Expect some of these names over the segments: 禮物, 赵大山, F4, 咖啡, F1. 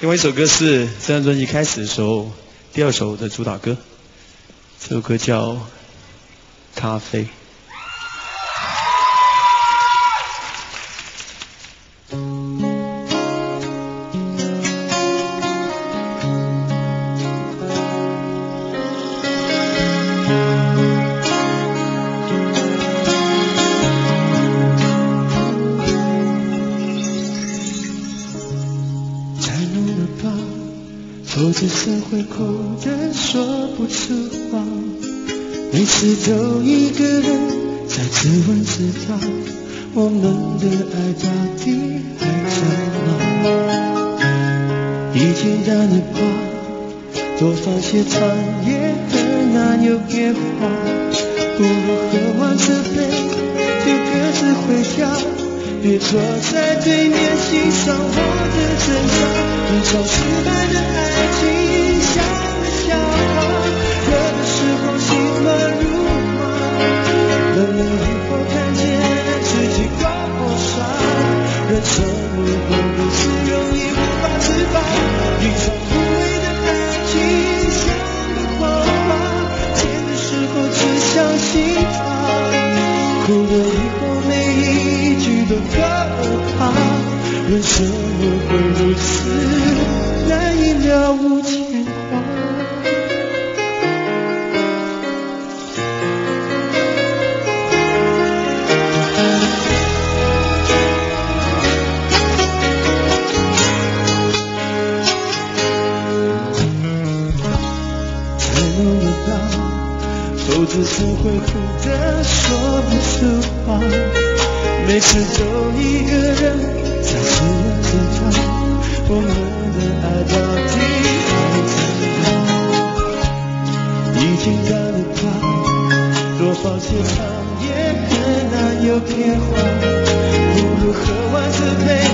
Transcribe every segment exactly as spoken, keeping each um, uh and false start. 另外一首歌是这张专辑开始的时候第二首的主打歌，这首歌叫《咖啡》。都一个人在自问自答，我们的爱到底还在吗？一简单的话，多放些糖也很难有变化。不如喝完这杯，就各自回家，别坐在对面欣赏我的挣扎。一场失败的爱情，像个笑话，热的时候心乱如麻。 冷了以后看见自己刮破伤，人生如何如此容易无法自拔？一场无谓的爱情像个谎话，甜的时候只相信它，哭了以后每一句都可怕。人生如何如此难以了无牵挂？ 我只是会哭得说不出话，每次都一个人在自问自答，我们的爱到底还在吗？一简单的话，多放些糖也很难有变化，不如喝完这杯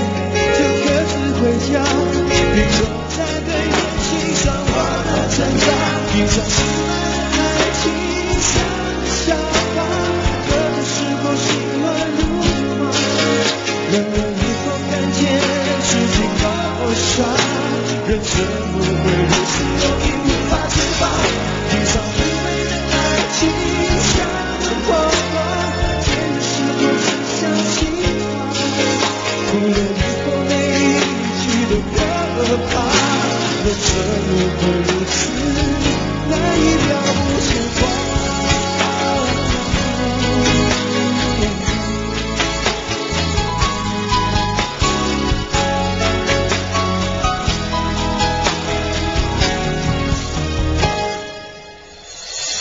就各自回家，别坐在对面欣赏我的挣扎，一场失败的爱情。 笑话，喝的时候心乱如麻，冷了以后看见自己好傻，人怎么会如此容易无法自拔？一场无味的爱情像个谎话，甜的时候只相信它，哭了以后每一句都可怕，人怎么会如此难以了无牵挂？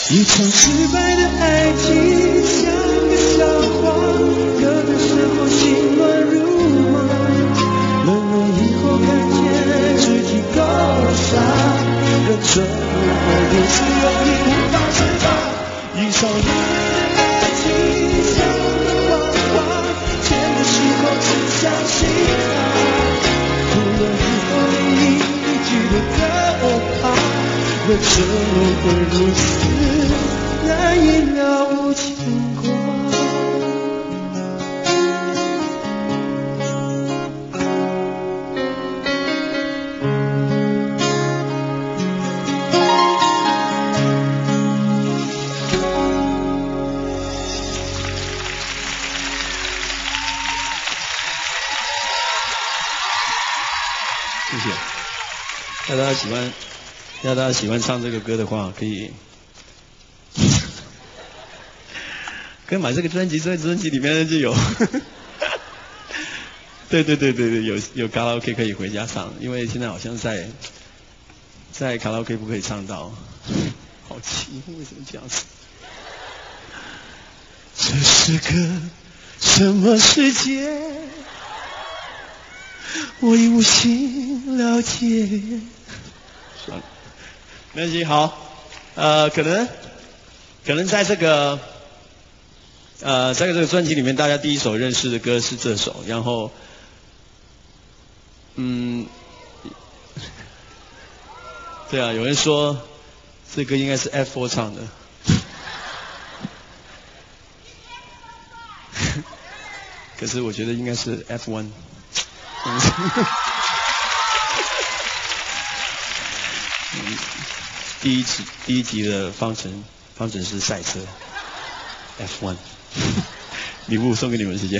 一场失败的爱情像个笑话，喝的时候心乱如麻，冷了以后看见自己够傻，人怎么会如此容易无法自拔？一场无味的爱情像个谎话，甜的时候只相信它，哭了以后连一句都可怕。 人怎么会如此难以了无牵挂？谢谢，那大家喜欢。 要大家喜欢唱这个歌的话，可以可以买这个专辑，这个专辑里面就有。对对对对对，有有卡拉 OK 可以回家唱，因为现在好像在在卡拉 OK 不可以唱到，好奇怪，为什么这样子？这是个什么世界？我已无心了解。 没关系，好，呃，可能，可能在这个，呃，在这个专辑里面，大家第一首认识的歌是这首，然后，嗯，对啊，有人说这歌应该是 F 四 唱的，可是我觉得应该是 F 一。第一集第一集的方程方程式赛车 F 一， 礼物送给你们时间。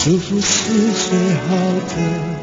祝福是最好的。